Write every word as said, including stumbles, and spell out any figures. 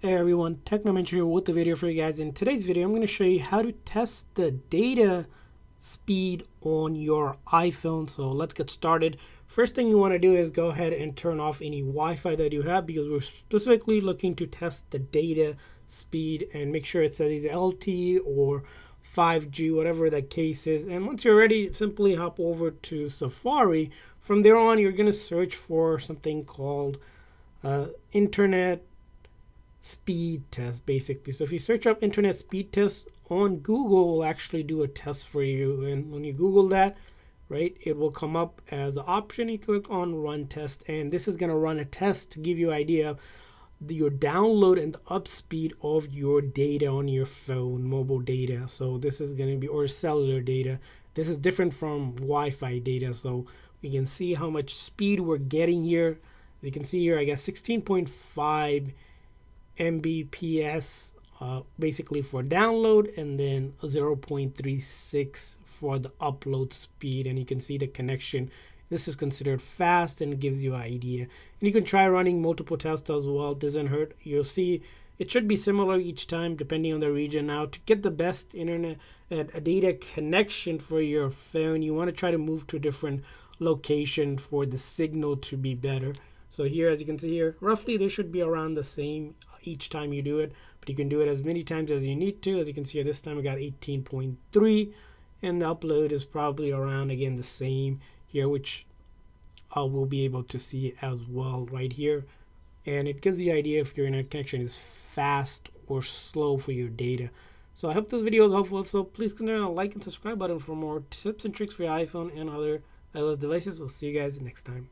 Hey everyone, TechnoMentor here with the video for you guys. In today's video, I'm going to show you how to test the data speed on your iPhone. So let's get started. First thing you want to do is go ahead and turn off any Wi-Fi that you have, because we're specifically looking to test the data speed, and make sure it says L T E or five G, whatever the case is. And once you're ready, simply hop over to Safari. From there on, you're going to search for something called uh, internet speed test, basically. So if you search up internet speed test on Google, will actually do a test for you. And when you Google that, right, it will come up as an option. You click on run test, and this is going to run a test to give you an idea of the, your download and the up speed of your data on your phone, mobile data. So this is going to be, or cellular data. This is different from Wi-Fi data. So we can see how much speed we're getting here. As you can see here, I got sixteen point five M B P S uh, basically for download, and then zero point three six for the upload speed. And you can see the connection. This is considered fast and gives you an idea. And you can try running multiple tests as well. It doesn't hurt. You'll see it should be similar each time depending on the region. Now, to get the best internet uh, data connection for your phone, you want to try to move to a different location for the signal to be better. So here, as you can see here, roughly they should be around the same each time you do it, but you can do it as many times as you need to. As you can see, this time I got eighteen point three, and the upload is probably around, again, the same here, which I will be able to see as well right here. And it gives the idea if your internet connection is fast or slow for your data. So I hope this video is helpful. If so, please consider a like and subscribe button for more tips and tricks for your iPhone and other iOS devices. We'll see you guys next time.